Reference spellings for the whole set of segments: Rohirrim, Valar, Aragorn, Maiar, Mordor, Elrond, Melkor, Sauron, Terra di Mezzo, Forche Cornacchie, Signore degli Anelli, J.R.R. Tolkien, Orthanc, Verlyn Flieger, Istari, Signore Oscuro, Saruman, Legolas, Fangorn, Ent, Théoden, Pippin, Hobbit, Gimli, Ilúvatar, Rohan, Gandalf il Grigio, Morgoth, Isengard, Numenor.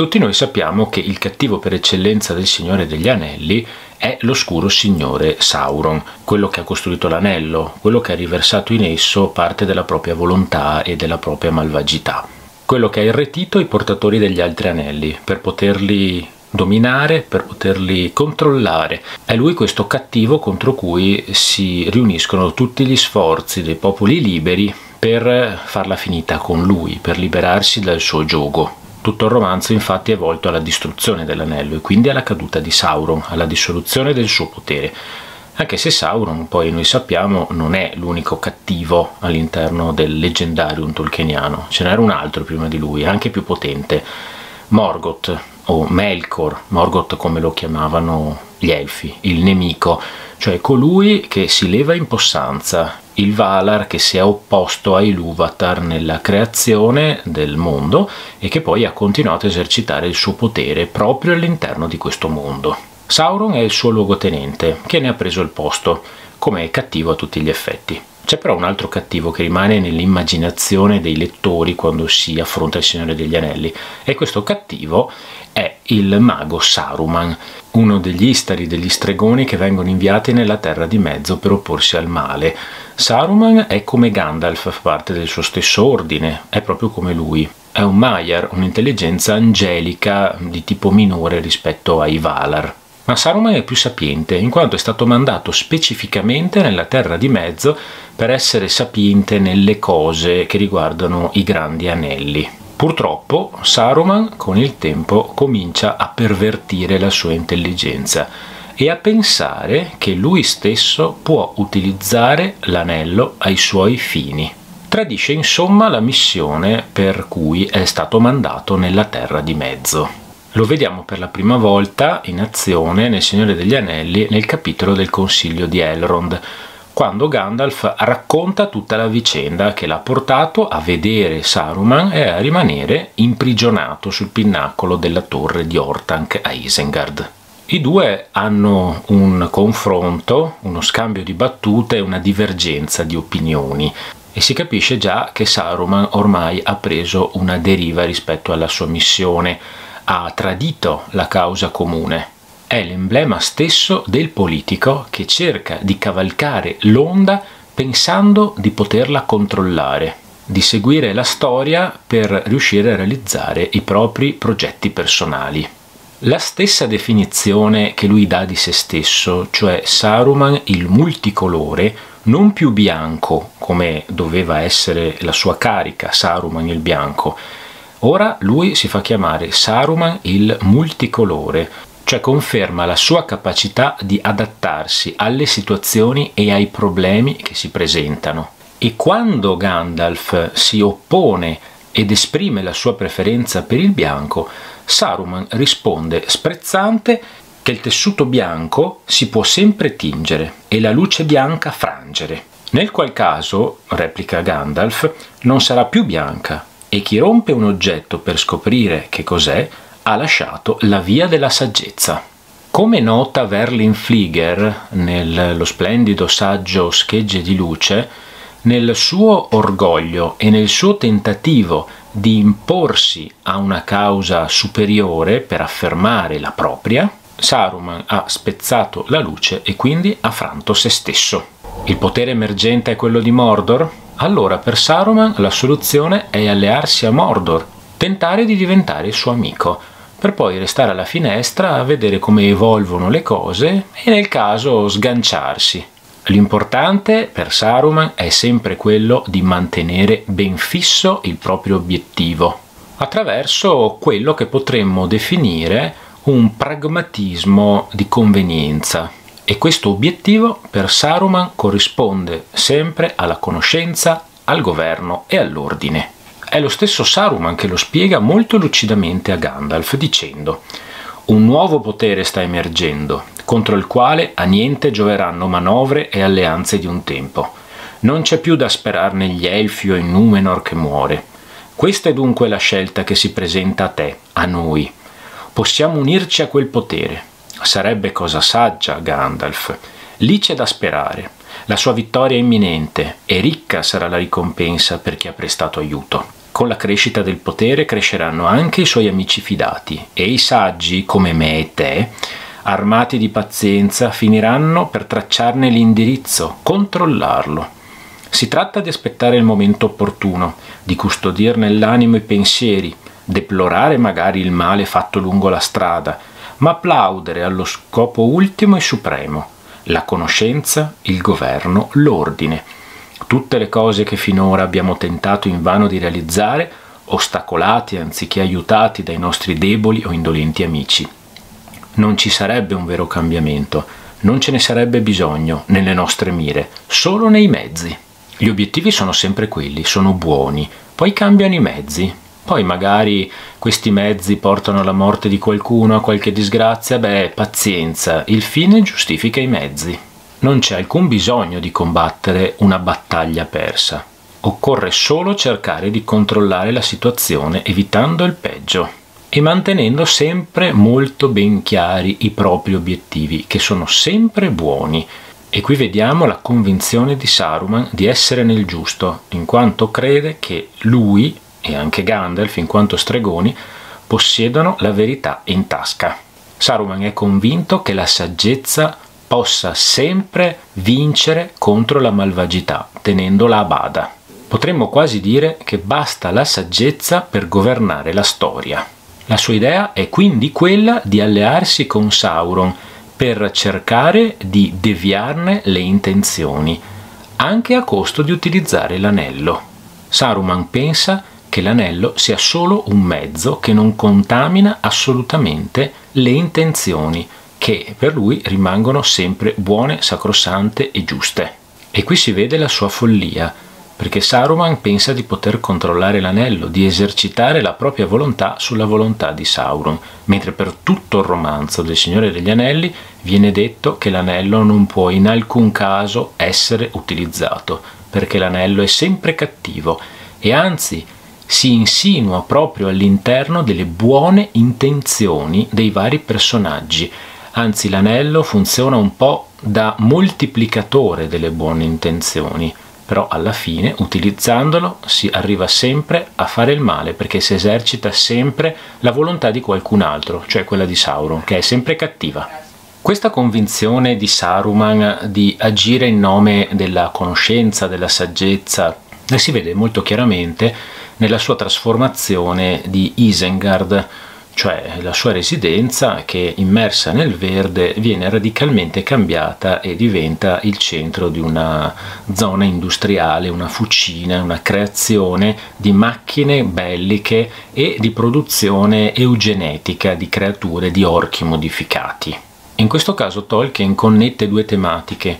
Tutti noi sappiamo che il cattivo per eccellenza del Signore degli Anelli è l'oscuro signore Sauron, quello che ha costruito l'anello, quello che ha riversato in esso parte della propria volontà e della propria malvagità, quello che ha irretito i portatori degli altri anelli per poterli dominare, per poterli controllare. È lui questo cattivo contro cui si riuniscono tutti gli sforzi dei popoli liberi per farla finita con lui, per liberarsi dal suo giogo. Tutto il romanzo infatti è volto alla distruzione dell'anello e quindi alla caduta di Sauron, alla dissoluzione del suo potere, anche se Sauron, poi noi sappiamo, non è l'unico cattivo all'interno del leggendarium tolkieniano. Ce n'era un altro prima di lui, anche più potente, Morgoth o Melkor, Morgoth come lo chiamavano gli elfi, il nemico, cioè colui che si leva in possanza, il Valar che si è opposto a Ilúvatar nella creazione del mondo e che poi ha continuato a esercitare il suo potere proprio all'interno di questo mondo. Sauron è il suo luogotenente che ne ha preso il posto come cattivo a tutti gli effetti. C'è però un altro cattivo che rimane nell'immaginazione dei lettori quando si affronta il Signore degli Anelli, e questo cattivo è il mago Saruman, uno degli Istari, degli stregoni che vengono inviati nella Terra di Mezzo per opporsi al male. Saruman è come Gandalf, fa parte del suo stesso ordine, è proprio come lui. È un Maiar, un'intelligenza angelica di tipo minore rispetto ai Valar. Ma Saruman è più sapiente, in quanto è stato mandato specificamente nella Terra di Mezzo per essere sapiente nelle cose che riguardano i grandi anelli. Purtroppo Saruman con il tempo comincia a pervertire la sua intelligenza e a pensare che lui stesso può utilizzare l'anello ai suoi fini. Tradisce insomma la missione per cui è stato mandato nella Terra di Mezzo. Lo vediamo per la prima volta in azione nel Signore degli Anelli nel capitolo del Consiglio di Elrond, quando Gandalf racconta tutta la vicenda che l'ha portato a vedere Saruman e a rimanere imprigionato sul pinnacolo della torre di Orthanc a Isengard. I due hanno un confronto, uno scambio di battute e una divergenza di opinioni. E si capisce già che Saruman ormai ha preso una deriva rispetto alla sua missione, ha tradito la causa comune. È l'emblema stesso del politico che cerca di cavalcare l'onda pensando di poterla controllare, di seguire la storia per riuscire a realizzare i propri progetti personali. La stessa definizione che lui dà di se stesso, cioè Saruman il multicolore, non più bianco come doveva essere la sua carica, Saruman il bianco. Ora lui si fa chiamare Saruman il multicolore, cioè conferma la sua capacità di adattarsi alle situazioni e ai problemi che si presentano. E quando Gandalf si oppone ed esprime la sua preferenza per il bianco, Saruman risponde sprezzante che il tessuto bianco si può sempre tingere e la luce bianca frangere. Nel qual caso, replica Gandalf, non sarà più bianca, e chi rompe un oggetto per scoprire che cos'è ha lasciato la via della saggezza. Come nota Verlyn Flieger nello splendido saggio Schegge di luce, nel suo orgoglio e nel suo tentativo di imporsi a una causa superiore per affermare la propria, Saruman ha spezzato la luce e quindi ha franto se stesso. Il potere emergente è quello di Mordor? Allora per Saruman la soluzione è allearsi a Mordor, tentare di diventare il suo amico, per poi restare alla finestra a vedere come evolvono le cose e nel caso sganciarsi. L'importante per Saruman è sempre quello di mantenere ben fisso il proprio obiettivo, attraverso quello che potremmo definire un pragmatismo di convenienza. E questo obiettivo per Saruman corrisponde sempre alla conoscenza, al governo e all'ordine. È lo stesso Saruman che lo spiega molto lucidamente a Gandalf dicendo: un nuovo potere sta emergendo, contro il quale a niente gioveranno manovre e alleanze di un tempo. Non c'è più da sperare negli Elfi o in Numenor che muore. Questa è dunque la scelta che si presenta a te, a noi. Possiamo unirci a quel potere. Sarebbe cosa saggia, Gandalf. Lì c'è da sperare. La sua vittoria è imminente e ricca sarà la ricompensa per chi ha prestato aiuto. con la crescita del potere cresceranno anche i suoi amici fidati e i saggi, come me e te, armati di pazienza, finiranno per tracciarne l'indirizzo, controllarlo. Si tratta di aspettare il momento opportuno, di custodir nell'animo i pensieri, deplorare magari il male fatto lungo la strada, ma plaudere allo scopo ultimo e supremo, la conoscenza, il governo, l'ordine. Tutte le cose che finora abbiamo tentato invano di realizzare, ostacolati anziché aiutati dai nostri deboli o indolenti amici. Non ci sarebbe un vero cambiamento, non ce ne sarebbe bisogno nelle nostre mire, solo nei mezzi. Gli obiettivi sono sempre quelli, sono buoni, poi cambiano i mezzi. Poi magari questi mezzi portano alla morte di qualcuno, a qualche disgrazia, beh, pazienza, il fine giustifica i mezzi. Non c'è alcun bisogno di combattere una battaglia persa. Occorre solo cercare di controllare la situazione evitando il peggio e mantenendo sempre molto ben chiari i propri obiettivi, che sono sempre buoni. E qui vediamo la convinzione di Saruman di essere nel giusto, in quanto crede che lui e anche Gandalf, in quanto stregoni, possiedono la verità in tasca. Saruman è convinto che la saggezza possa sempre vincere contro la malvagità, tenendola a bada. Potremmo quasi dire che basta la saggezza per governare la storia. La sua idea è quindi quella di allearsi con Sauron per cercare di deviarne le intenzioni, anche a costo di utilizzare l'anello. Saruman pensa che l'anello sia solo un mezzo che non contamina assolutamente le intenzioni, che per lui rimangono sempre buone, sacrosante e giuste. E qui si vede la sua follia, perché Saruman pensa di poter controllare l'anello, di esercitare la propria volontà sulla volontà di Sauron, mentre per tutto il romanzo del Signore degli Anelli viene detto che l'anello non può in alcun caso essere utilizzato, perché l'anello è sempre cattivo e anzi si insinua proprio all'interno delle buone intenzioni dei vari personaggi. Anzi, l'anello funziona un po' da moltiplicatore delle buone intenzioni, però alla fine, utilizzandolo, si arriva sempre a fare il male, perché si esercita sempre la volontà di qualcun altro, cioè quella di Sauron, che è sempre cattiva. Questa convinzione di Saruman di agire in nome della conoscenza, della saggezza, la si vede molto chiaramente nella sua trasformazione di Isengard, cioè la sua residenza che, immersa nel verde, viene radicalmente cambiata e diventa il centro di una zona industriale, una fucina, una creazione di macchine belliche e di produzione eugenetica di creature, di orchi modificati. In questo caso Tolkien connette due tematiche,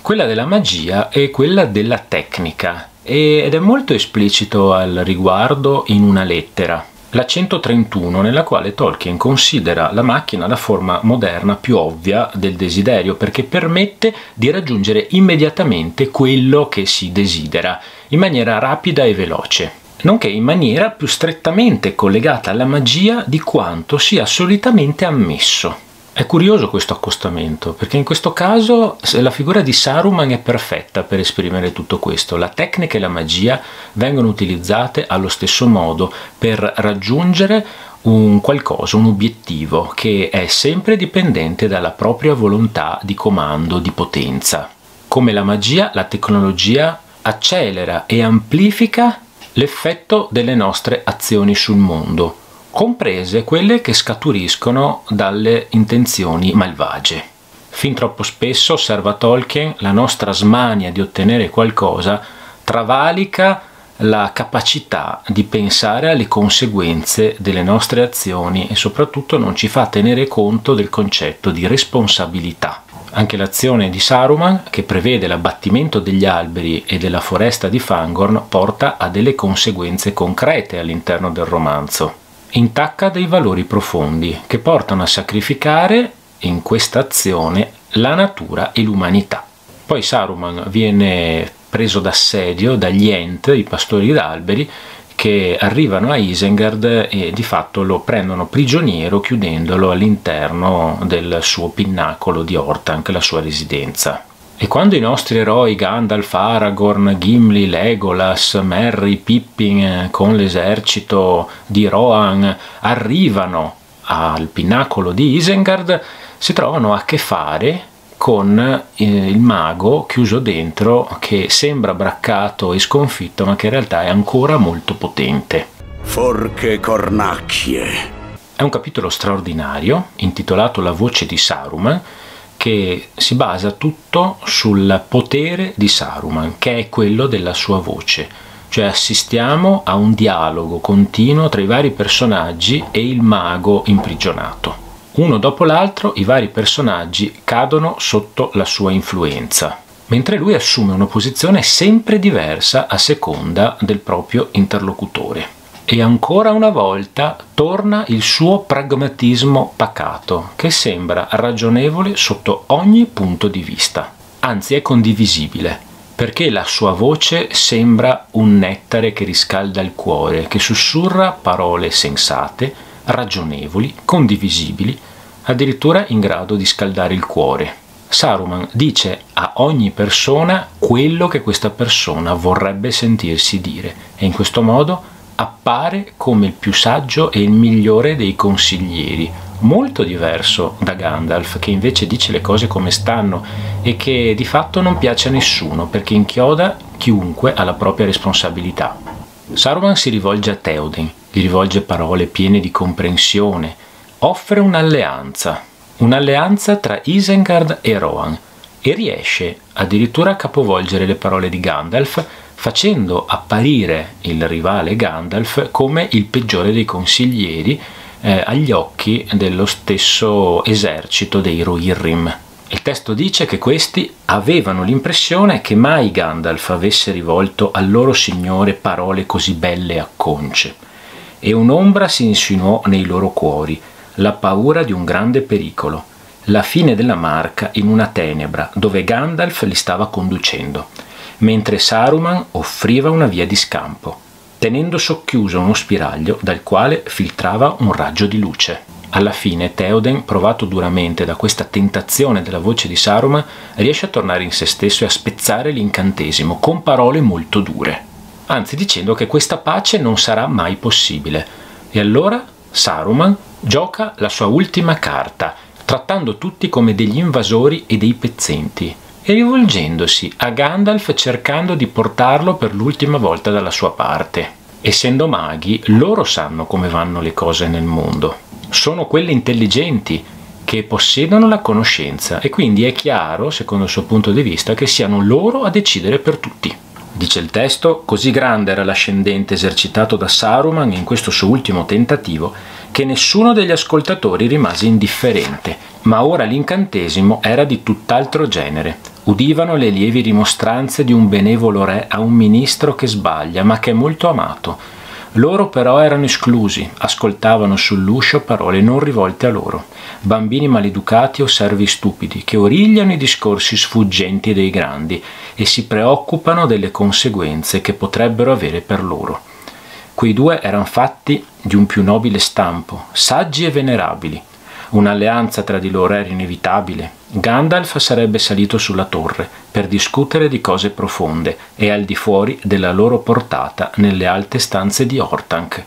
quella della magia e quella della tecnica, ed è molto esplicito al riguardo in una lettera, la 131, nella quale Tolkien considera la macchina la forma moderna più ovvia del desiderio, perché permette di raggiungere immediatamente quello che si desidera in maniera rapida e veloce, nonché in maniera più strettamente collegata alla magia di quanto sia solitamente ammesso. È curioso questo accostamento, perché in questo caso la figura di Saruman è perfetta per esprimere tutto questo. La tecnica e la magia vengono utilizzate allo stesso modo per raggiungere un qualcosa, un obiettivo, che è sempre dipendente dalla propria volontà di comando, di potenza. Come la magia, la tecnologia accelera e amplifica l'effetto delle nostre azioni sul mondo, comprese quelle che scaturiscono dalle intenzioni malvagie. Fin troppo spesso, osserva Tolkien, la nostra smania di ottenere qualcosa travalica la capacità di pensare alle conseguenze delle nostre azioni e soprattutto non ci fa tenere conto del concetto di responsabilità. Anche l'azione di Saruman, che prevede l'abbattimento degli alberi e della foresta di Fangorn, porta a delle conseguenze concrete all'interno del romanzo. Intacca dei valori profondi che portano a sacrificare in questa azione la natura e l'umanità. Poi Saruman viene preso d'assedio dagli Ent, i pastori d'alberi, che arrivano a Isengard e di fatto lo prendono prigioniero chiudendolo all'interno del suo pinnacolo di Orthanc, la sua residenza. E quando i nostri eroi Gandalf, Aragorn, Gimli, Legolas, Merry, Pippin con l'esercito di Rohan arrivano al pinnacolo di Isengard, si trovano a che fare con il mago chiuso dentro, che sembra braccato e sconfitto ma che in realtà è ancora molto potente. Forche Cornacchie è un capitolo straordinario intitolato La voce di Saruman, che si basa tutto sul potere di Saruman, che è quello della sua voce, cioè assistiamo a un dialogo continuo tra i vari personaggi e il mago imprigionato. Uno dopo l'altro i vari personaggi cadono sotto la sua influenza, mentre lui assume una posizione sempre diversa a seconda del proprio interlocutore. E ancora una volta torna il suo pragmatismo pacato, che sembra ragionevole sotto ogni punto di vista. Anzi, è condivisibile, perché la sua voce sembra un nettare che riscalda il cuore, che sussurra parole sensate, ragionevoli, condivisibili, addirittura in grado di scaldare il cuore. Saruman dice a ogni persona quello che questa persona vorrebbe sentirsi dire, e in questo modo appare come il più saggio e il migliore dei consiglieri, molto diverso da Gandalf, che invece dice le cose come stanno e che di fatto non piace a nessuno perché inchioda chiunque alla propria responsabilità. Saruman si rivolge a Théoden, gli rivolge parole piene di comprensione, offre un'alleanza tra Isengard e Rohan, e riesce addirittura a capovolgere le parole di Gandalf, facendo apparire il rivale Gandalf come il peggiore dei consiglieri agli occhi dello stesso esercito dei Rohirrim. Il testo dice che questi avevano l'impressione che mai Gandalf avesse rivolto al loro signore parole così belle e acconce, e un'ombra si insinuò nei loro cuori, la paura di un grande pericolo, la fine della marca in una tenebra dove Gandalf li stava conducendo, mentre Saruman offriva una via di scampo, tenendo socchiuso uno spiraglio dal quale filtrava un raggio di luce. Alla fine Théoden, provato duramente da questa tentazione della voce di Saruman, riesce a tornare in se stesso e a spezzare l'incantesimo con parole molto dure, anzi dicendo che questa pace non sarà mai possibile. E allora Saruman gioca la sua ultima carta, trattando tutti come degli invasori e dei pezzenti, e rivolgendosi a Gandalf cercando di portarlo per l'ultima volta dalla sua parte. Essendo maghi, loro sanno come vanno le cose nel mondo. Sono quelli intelligenti che possiedono la conoscenza, e quindi è chiaro, secondo il suo punto di vista, che siano loro a decidere per tutti. Dice il testo, così grande era l'ascendente esercitato da Saruman in questo suo ultimo tentativo che nessuno degli ascoltatori rimase indifferente, ma ora l'incantesimo era di tutt'altro genere. Udivano le lievi rimostranze di un benevolo re a un ministro che sbaglia ma che è molto amato. Loro però erano esclusi, ascoltavano sull'uscio parole non rivolte a loro, bambini maleducati o servi stupidi che origliano i discorsi sfuggenti dei grandi e si preoccupano delle conseguenze che potrebbero avere per loro. Quei due erano fatti di un più nobile stampo, saggi e venerabili. Un'alleanza tra di loro era inevitabile. Gandalf sarebbe salito sulla torre per discutere di cose profonde e al di fuori della loro portata nelle alte stanze di Orthanc.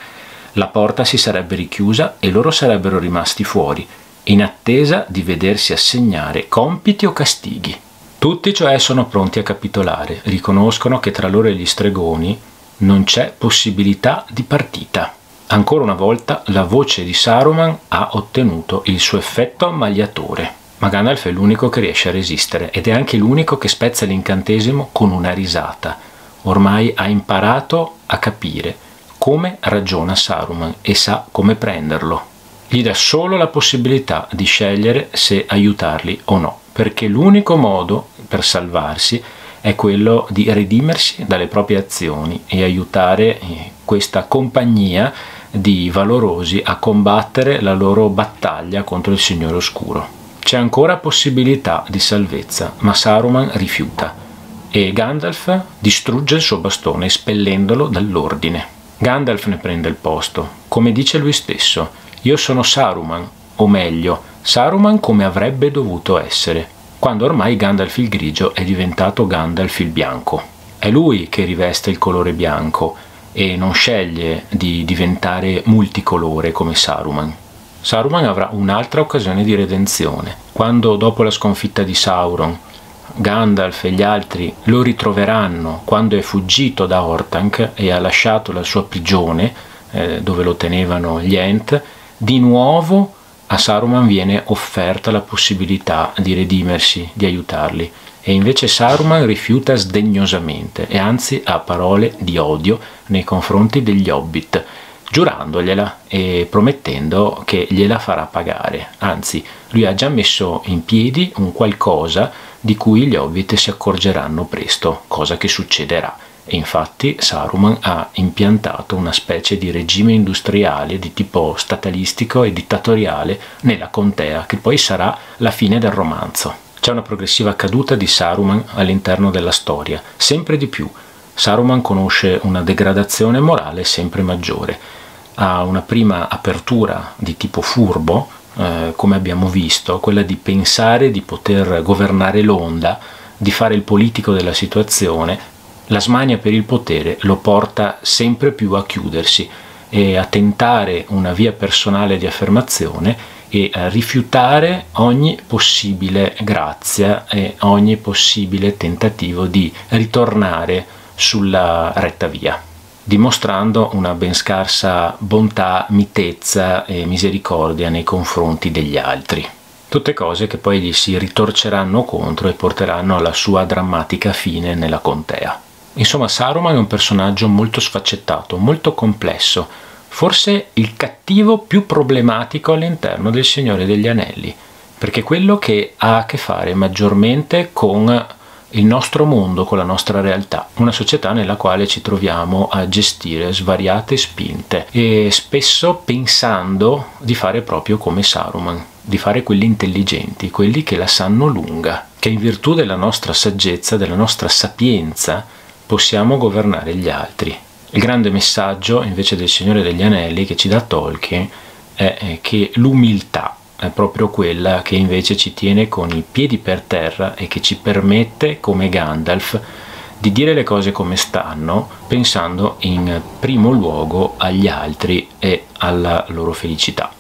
La porta si sarebbe richiusa e loro sarebbero rimasti fuori, in attesa di vedersi assegnare compiti o castighi. Tutti, cioè, sono pronti a capitolare, riconoscono che tra loro e gli stregoni non c'è possibilità di partita. Ancora una volta la voce di Saruman ha ottenuto il suo effetto ammagliatore, ma Gandalf è l'unico che riesce a resistere ed è anche l'unico che spezza l'incantesimo con una risata. Ormai ha imparato a capire come ragiona Saruman e sa come prenderlo. Gli dà solo la possibilità di scegliere se aiutarli o no, perché l'unico modo per salvarsi è quello di redimersi dalle proprie azioni e aiutare questa compagnia di valorosi a combattere la loro battaglia contro il Signore Oscuro. C'è ancora possibilità di salvezza, ma Saruman rifiuta e Gandalf distrugge il suo bastone espellendolo dall'ordine. Gandalf ne prende il posto, come dice lui stesso: io sono Saruman, o meglio, Saruman come avrebbe dovuto essere. quando ormai Gandalf il Grigio è diventato Gandalf il Bianco. È lui che riveste il colore bianco e non sceglie di diventare multicolore come Saruman. Saruman avrà un'altra occasione di redenzione, quando dopo la sconfitta di Sauron Gandalf e gli altri lo ritroveranno quando è fuggito da Orthanc e ha lasciato la sua prigione, dove lo tenevano gli Ent. Di nuovo a Saruman viene offerta la possibilità di redimersi, di aiutarli, e invece Saruman rifiuta sdegnosamente e anzi ha parole di odio nei confronti degli Hobbit, giurandogliela e promettendo che gliela farà pagare. Anzi, lui ha già messo in piedi un qualcosa di cui gli Hobbit si accorgeranno presto, cosa che succederà. E infatti Saruman ha impiantato una specie di regime industriale di tipo statalistico e dittatoriale nella contea, che poi sarà la fine del romanzo. C'è una progressiva caduta di Saruman all'interno della storia, sempre di più. Saruman conosce una degradazione morale sempre maggiore. Ha una prima apertura di tipo furbo, come abbiamo visto, quella di pensare di poter governare l'onda, di fare il politico della situazione. La smania per il potere lo porta sempre più a chiudersi e a tentare una via personale di affermazione e a rifiutare ogni possibile grazia e ogni possibile tentativo di ritornare sulla retta via, dimostrando una ben scarsa bontà, mitezza e misericordia nei confronti degli altri. Tutte cose che poi gli si ritorceranno contro e porteranno alla sua drammatica fine nella contea. Insomma, Saruman è un personaggio molto sfaccettato, molto complesso, forse il cattivo più problematico all'interno del Signore degli Anelli, perché è quello che ha a che fare maggiormente con il nostro mondo, con la nostra realtà, una società nella quale ci troviamo a gestire svariate spinte e spesso pensando di fare proprio come Saruman, di fare quelli intelligenti, quelli che la sanno lunga, che in virtù della nostra saggezza, della nostra sapienza, possiamo governare gli altri. Il grande messaggio invece del Signore degli Anelli che ci dà Tolkien è che l'umiltà è proprio quella che invece ci tiene con i piedi per terra e che ci permette, come Gandalf, di dire le cose come stanno, pensando in primo luogo agli altri e alla loro felicità.